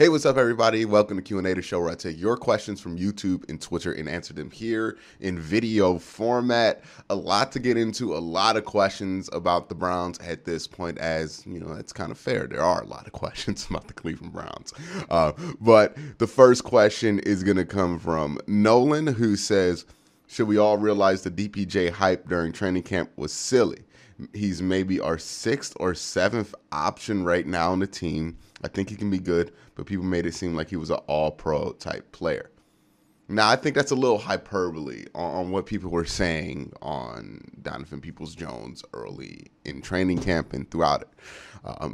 Hey, what's up, everybody? Welcome to Q&A, the show where I take your questions from YouTube and Twitter and answer them here in video format. A lot to get into, a lot of questions about the Browns at this point, as, you know, it's kind of fair. There are a lot of questions about the Cleveland Browns. But the first question is going to come from Nolan, who says, should we all realize the DPJ hype during training camp was silly? He's maybe our 6th or 7th option right now on the team. I think he can be good, but people made it seem like he was an all-pro type player. Now, I think that's a little hyperbole on what people were saying on Donovan Peoples-Jones early in training camp and throughout it.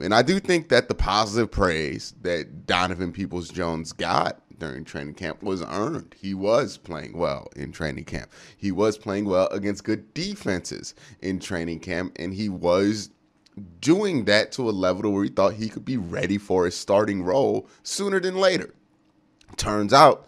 And I do think that the positive praise that Donovan Peoples-Jones got during training camp was earned. He was playing well in training camp. He was playing well against good defenses in training camp, and he was doing that to a level where he thought he could be ready for his starting role sooner than later. Turns out,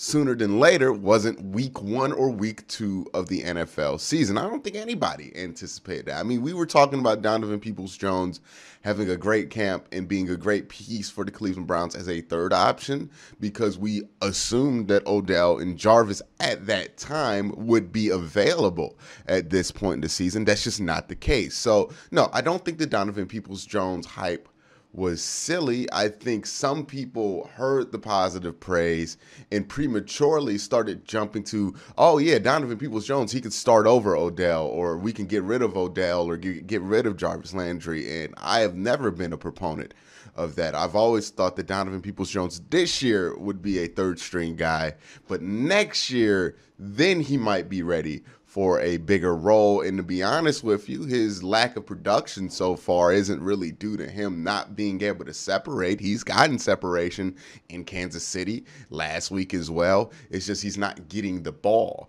sooner than later wasn't week 1 or week 2 of the NFL season. I don't think anybody anticipated that. I mean, we were talking about Donovan Peoples-Jones having a great camp and being a great piece for the Cleveland Browns as a third option because we assumed that Odell and Jarvis at that time would be available at this point in the season. That's just not the case. So, no, I don't think the Donovan Peoples-Jones hype was silly. I think some people heard the positive praise and prematurely started jumping to, oh yeah, Donovan Peoples-Jones, he could start over Odell, or we can get rid of Odell or get rid of Jarvis Landry. And I have never been a proponent of that. I've always thought that Donovan Peoples-Jones this year would be a third string guy, but next year, then he might be ready for a bigger role. And to be honest with you, his lack of production so far isn't really due to him not being able to separate. He's gotten separation in Kansas City last week as well. It's just he's not getting the ball.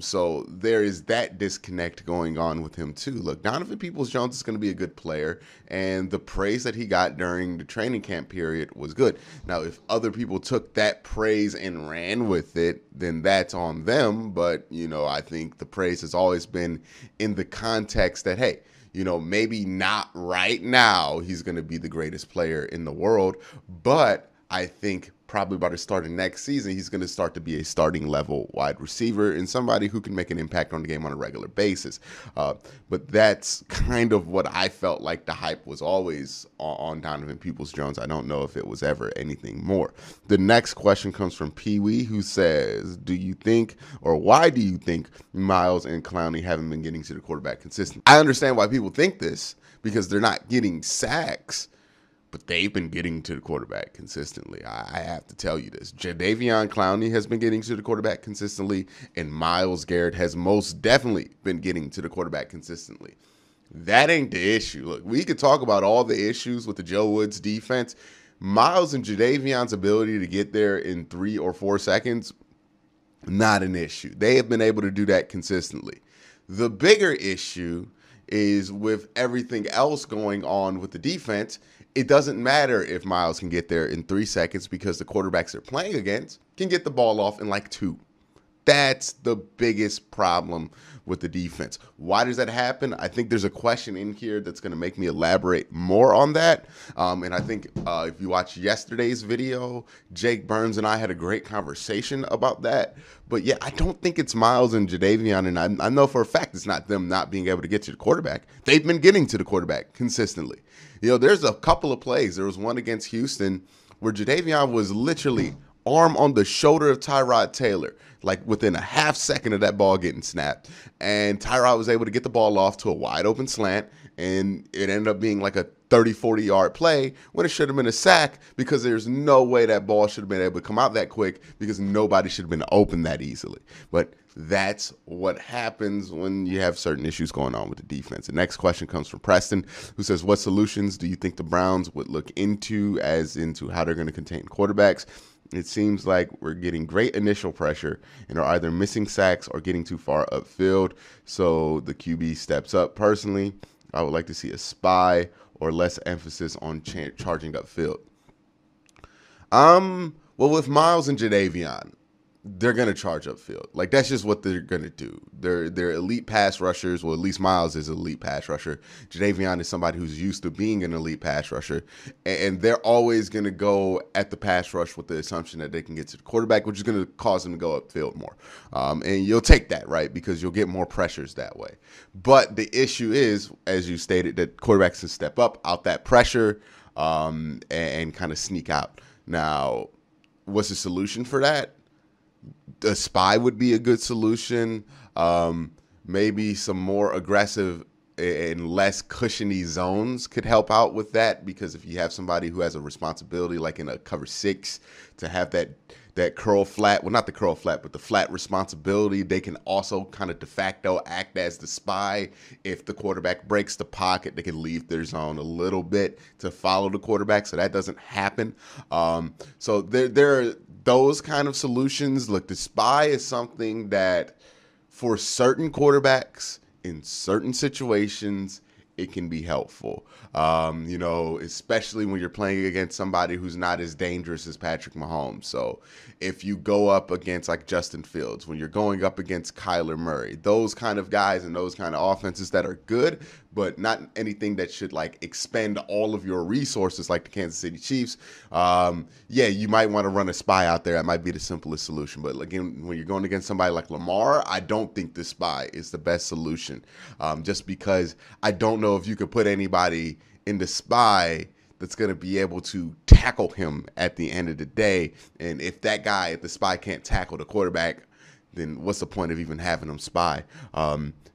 So there is that disconnect going on with him too. Look, Donovan Peoples-Jones is going to be a good player, and the praise that he got during the training camp period was good. Now, if other people took that praise and ran with it, then that's on them. But, you know, I think the praise has always been in the context that, hey, you know, maybe not right now he's going to be the greatest player in the world, but I think probably by the start of next season, he's going to start to be a starting level wide receiver and somebody who can make an impact on the game on a regular basis. But that's kind of what I felt like the hype was always on Donovan Peoples-Jones. I don't know if it was ever anything more. The next question comes from Pee Wee, who says, do you think, or why do you think Myles and Clowney haven't been getting to the quarterback consistently? I understand why people think this, because they're not getting sacks, but they've been getting to the quarterback consistently. I have to tell you this. Jadeveon Clowney has been getting to the quarterback consistently, and Myles Garrett has most definitely been getting to the quarterback consistently. That ain't the issue. Look, we could talk about all the issues with the Joe Woods defense. Myles and Jadeveon's ability to get there in 3 or 4 seconds, not an issue. They have been able to do that consistently. The bigger issue is with everything else going on with the defense. It doesn't matter if Myles can get there in 3 seconds because the quarterbacks they're playing against can get the ball off in like 2. That's the biggest problem with the defense. Why does that happen? I think there's a question in here that's going to make me elaborate more on that. And I think if you watch yesterday's video, Jake Burns and I had a great conversation about that. But yeah, I don't think it's Myles and Jadeveon, and I know for a fact it's not them not being able to get to the quarterback. They've been getting to the quarterback consistently. You know, there's a couple of plays. There was one against Houston where Jadeveon was literally arm on the shoulder of Tyrod Taylor, like within a half second of that ball getting snapped. And Tyrod was able to get the ball off to a wide open slant, and it ended up being like a 30-40 yard play when it should have been a sack, because there's no way that ball should have been able to come out that quick because nobody should have been open that easily. But that's what happens when you have certain issues going on with the defense. The next question comes from Preston, who says, what solutions do you think the Browns would look into as into how they're going to contain quarterbacks? It seems like we're getting great initial pressure and are either missing sacks or getting too far upfield, so the QB steps up. Personally, I would like to see a spy or less emphasis on charging upfield. Well, with Myles and Jadeveon, they're going to charge upfield. Like, that's just what they're going to do. They're elite pass rushers. Well, at least Myles is an elite pass rusher. Jadeveon is somebody who's used to being an elite pass rusher. And they're always going to go at the pass rush with the assumption that they can get to the quarterback, which is going to cause them to go upfield more. And you'll take that, right, because you'll get more pressures that way. But the issue is, as you stated, that quarterbacks can step up out that pressure and kind of sneak out. Now, what's the solution for that? A spy would be a good solution. Maybe some more aggressive and less cushiony zones could help out with that, because if you have somebody who has a responsibility, like in a cover 6, to have that curl flat, well, not the curl flat, but the flat responsibility, they can also kind of de facto act as the spy. If the quarterback breaks the pocket, they can leave their zone a little bit to follow the quarterback, so that doesn't happen. So there are those kind of solutions. Look, the spy is something that for certain quarterbacks in certain situations, it can be helpful, especially when you're playing against somebody who's not as dangerous as Patrick Mahomes. So if you go up against like Justin Fields, when you're going up against Kyler Murray, those kind of guys and those kind of offenses that are good, but not anything that should like expend all of your resources like the Kansas City Chiefs, you might want to run a spy out there. That might be the simplest solution. But again, when you're going against somebody like Lamar, I don't think the spy is the best solution, just because I don't know if you could put anybody in the spy that's going to be able to tackle him at the end of the day. And if that guy, if the spy can't tackle the quarterback, then what's the point of even having him spy?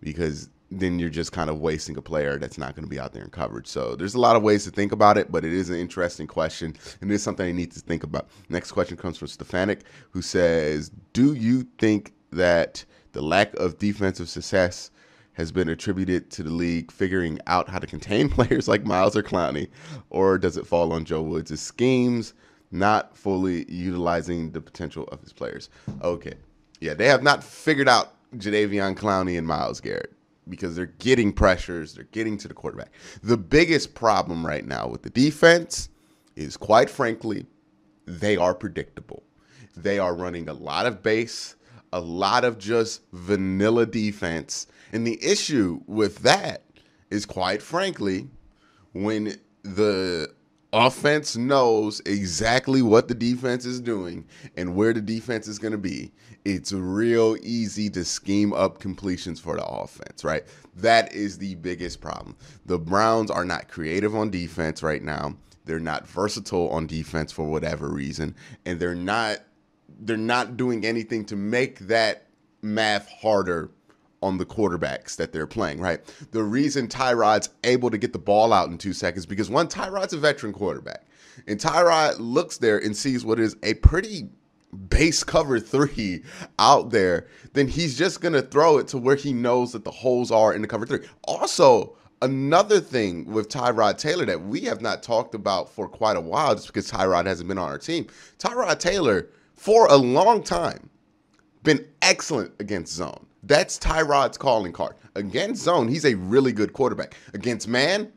Because then you're just kind of wasting a player that's not going to be out there in coverage. So there's a lot of ways to think about it, but it is an interesting question, and it is something you need to think about. Next question comes from Stefanik, who says, do you think that the lack of defensive success has been attributed to the league figuring out how to contain players like Myles or Clowney, or does it fall on Joe Woods' schemes not fully utilizing the potential of his players? Okay. Yeah, they have not figured out Jadeveon Clowney and Myles Garrett, because they're getting pressures, they're getting to the quarterback. The biggest problem right now with the defense is, quite frankly, they are predictable. They are running a lot of base, a lot of just vanilla defense. And the issue with that is, quite frankly, when the offense knows exactly what the defense is doing and where the defense is going to be, it's real easy to scheme up completions for the offense, right? That is the biggest problem. The Browns are not creative on defense right now. They're not versatile on defense for whatever reason, and they're not doing anything to make that math harder on the quarterbacks that they're playing, right? The reason Tyrod's able to get the ball out in 2 seconds, because one, Tyrod's a veteran quarterback, and Tyrod looks there and sees what is a pretty base cover 3 out there, then he's just going to throw it to where he knows that the holes are in the cover 3. Also, another thing with Tyrod Taylor that we have not talked about for quite a while, just because Tyrod hasn't been on our team, Tyrod Taylor, for a long time, been excellent against zone. That's Tyrod's calling card. Against zone, he's a really good quarterback. Against man,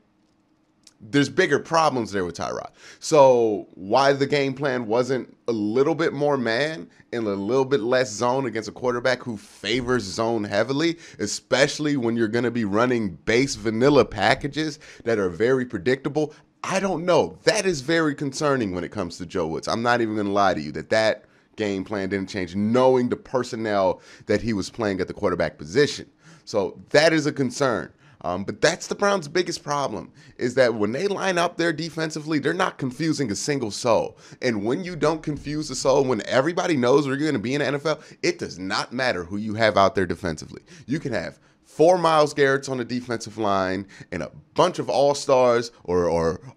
there's bigger problems there with Tyrod. So why the game plan wasn't a little bit more man and a little bit less zone against a quarterback who favors zone heavily, especially when you're going to be running base vanilla packages that are very predictable, I don't know. That is very concerning when it comes to Joe Woods. I'm not even going to lie to you that game plan didn't change, knowing the personnel that he was playing at the quarterback position. So that is a concern. But that's the Browns' biggest problem, is that when they line up there defensively, they're not confusing a single soul. And when you don't confuse the soul, when everybody knows where you're going to be in the NFL, it does not matter who you have out there defensively. You can have 4 Myles Garretts on the defensive line and a bunch of all-stars or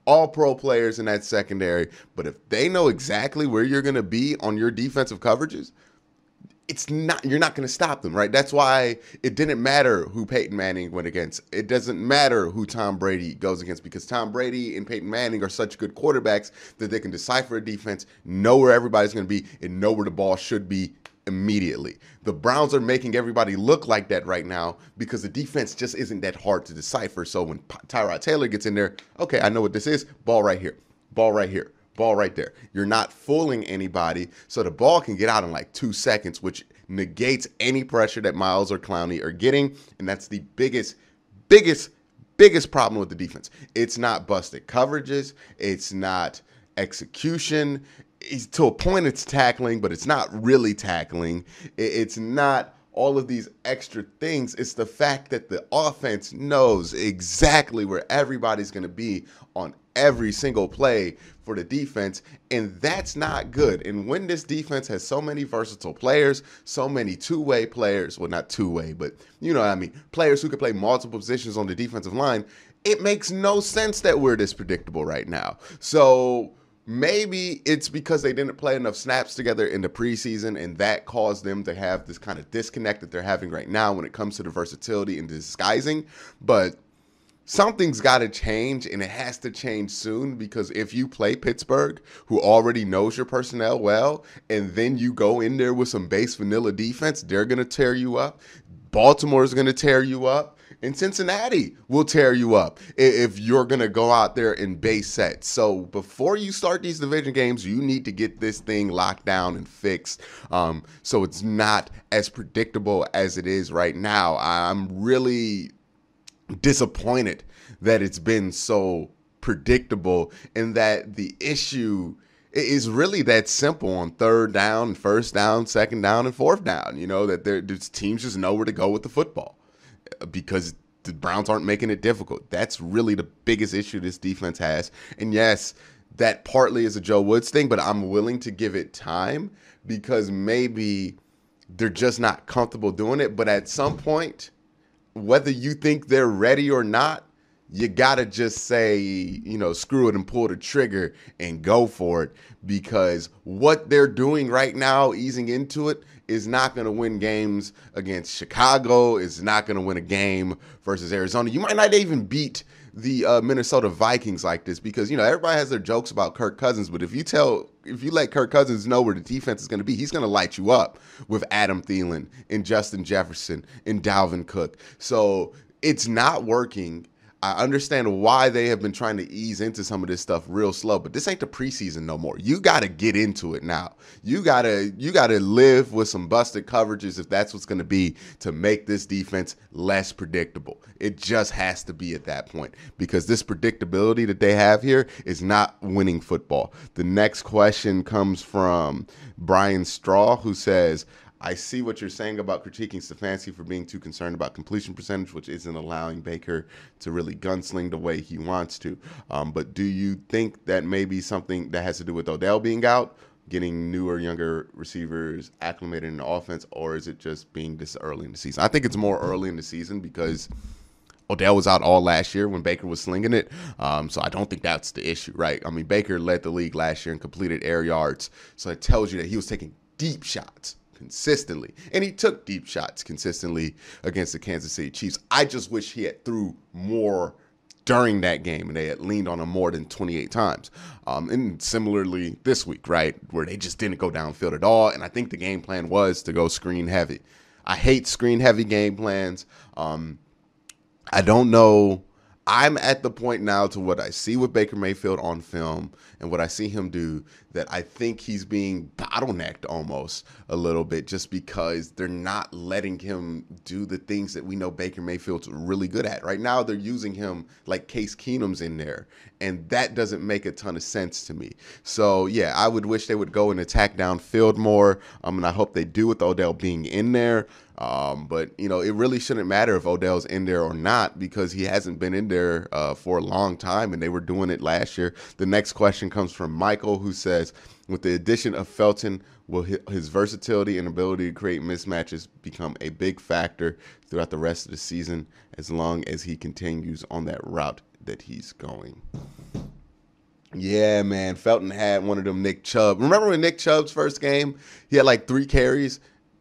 all-pro players in that secondary. But if they know exactly where you're going to be on your defensive coverages, you're not going to stop them, right? That's why it didn't matter who Peyton Manning went against. It doesn't matter who Tom Brady goes against, because Tom Brady and Peyton Manning are such good quarterbacks that they can decipher a defense, know where everybody's going to be, and know where the ball should be immediately. The Browns are making everybody look like that right now because the defense just isn't that hard to decipher. So when Tyrod Taylor gets in there, okay, I know what this is. Ball right here. Ball right here. Ball right there. You're not fooling anybody, so the ball can get out in like 2 seconds, which negates any pressure that Myles or Clowney are getting, and that's the biggest problem with the defense. It's not busted coverages. It's not execution. To a point, it's tackling, but it's not really tackling. It's not all of these extra things. It's the fact that the offense knows exactly where everybody's going to be on every single play for the defense, and that's not good. And when this defense has so many versatile players, so many two-way players, well, not two-way, but you know what I mean, players who can play multiple positions on the defensive line, it makes no sense that we're this predictable right now. So maybe it's because they didn't play enough snaps together in the preseason, and that caused them to have this kind of disconnect that they're having right now when it comes to the versatility and disguising. But something's got to change, and it has to change soon, because if you play Pittsburgh, who already knows your personnel well, and then you go in there with some base vanilla defense, they're going to tear you up. Baltimore's going to tear you up, and Cincinnati will tear you up if you're going to go out there and base set. So before you start these division games, you need to get this thing locked down and fixed so it's not as predictable as it is right now. I'm really disappointed that it's been so predictable, and that the issue is really that simple on third down, first down, second down, and fourth down. You know, that these teams just know where to go with the football because the Browns aren't making it difficult. That's really the biggest issue this defense has. And yes, that partly is a Joe Woods thing, but I'm willing to give it time because maybe they're just not comfortable doing it. But at some point, whether you think they're ready or not, you got to just say, you know, screw it and pull the trigger and go for it, because what they're doing right now, easing into it, is not going to win games against Chicago. It's not going to win a game versus Arizona. You might not even beat the Minnesota Vikings like this, because, you know, everybody has their jokes about Kirk Cousins, but if you let Kirk Cousins know where the defense is going to be, he's going to light you up with Adam Thielen and Justin Jefferson and Dalvin Cook. So it's not working. I understand why they have been trying to ease into some of this stuff real slow, but this ain't the preseason no more. You got to get into it now. You got to live with some busted coverages if that's what's going to be to make this defense less predictable. It just has to be at that point, because this predictability that they have here is not winning football. The next question comes from Brian Straw, who says, I see what you're saying about critiquing Stefanski for being too concerned about completion percentage, which isn't allowing Baker to really gunsling the way he wants to. But do you think that maybe something that has to do with Odell being out, getting newer, younger receivers acclimated in the offense, or is it just being this early in the season? I think it's more early in the season because Odell was out all last year when Baker was slinging it, so I don't think that's the issue, right? I mean, Baker led the league last year in completed air yards, so it tells you that he was taking deep shots consistently, and he took deep shots consistently against the Kansas City Chiefs. I just wish he had threw more during that game and they had leaned on him more than 28 times. And similarly this week, right, where they just didn't go downfield at all, and I think the game plan was to go screen heavy. I hate screen heavy game plans. I don't know. I'm at the point now to what I see with Baker Mayfield on film and what I see him do, that I think he's being bottlenecked almost a little bit, just because they're not letting him do the things that we know Baker Mayfield's really good at. Right now, they're using him like Case Keenum's in there, and that doesn't make a ton of sense to me. So, yeah, I would wish they would go and attack downfield more, and I hope they do with Odell being in there. But, you know, it really shouldn't matter if Odell's in there or not, because he hasn't been in there for a long time, and they were doing it last year. The next question comes from Michael, who says, with the addition of Felton, will his versatility and ability to create mismatches become a big factor throughout the rest of the season as long as he continues on that route that he's going? Yeah, man, Felton had one of them Nick Chubb. Remember when Nick Chubb's first game, he had like 3 carries?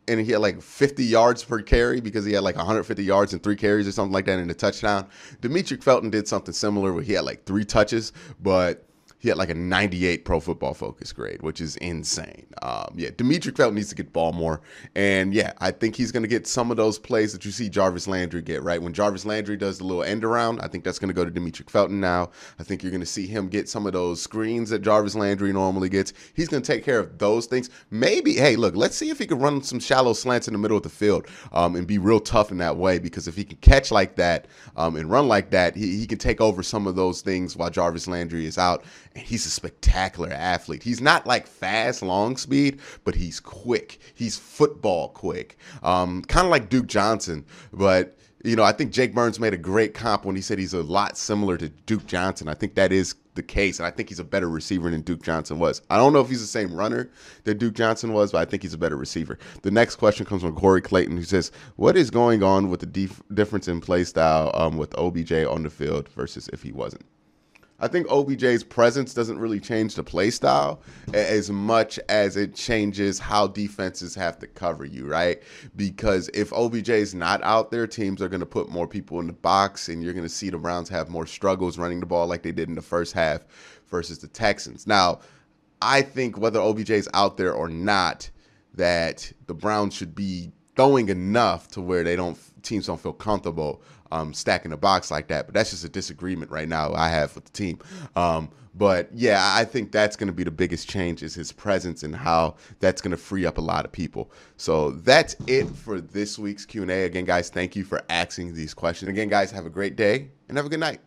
And he had like 50 yards per carry, because he had like 150 yards and 3 carries or something like that in a touchdown. Demetric Felton did something similar where he had like 3 touches, but He had like a 98 Pro Football Focus grade, which is insane. Yeah, Demetric Felton needs to get the ball more. And yeah, I think he's going to get some of those plays that you see Jarvis Landry get, right? When Jarvis Landry does the little end around, I think that's going to go to Demetric Felton now. I think you're going to see him get some of those screens that Jarvis Landry normally gets. He's going to take care of those things. Maybe, hey, look, let's see if he can run some shallow slants in the middle of the field and be real tough in that way, because if he can catch like that and run like that, he can take over some of those things while Jarvis Landry is out. And he's a spectacular athlete. He's not like fast, long speed, but he's quick. He's football quick, kind of like Duke Johnson. But, you know, I think Jake Burns made a great comp when he said he's a lot similar to Duke Johnson. I think that is the case, and I think he's a better receiver than Duke Johnson was. I don't know if he's the same runner that Duke Johnson was, but I think he's a better receiver. The next question comes from Corey Clayton, who says, what is going on with the difference in play style with OBJ on the field versus if he wasn't? I think OBJ's presence doesn't really change the play style as much as it changes how defenses have to cover you, right? Because if OBJ's not out there, teams are going to put more people in the box, and you're going to see the Browns have more struggles running the ball like they did in the first half versus the Texans. Now, I think whether OBJ's out there or not, that the Browns should be throwing enough to where they don't, teams don't feel comfortable stacking the box like that. But that's just a disagreement right now I have with the team. But yeah, I think that's going to be the biggest change, is his presence and how that's going to free up a lot of people. So that's it for this week's Q&A. Again, guys, thank you for asking these questions. Again, guys, have a great day and have a good night.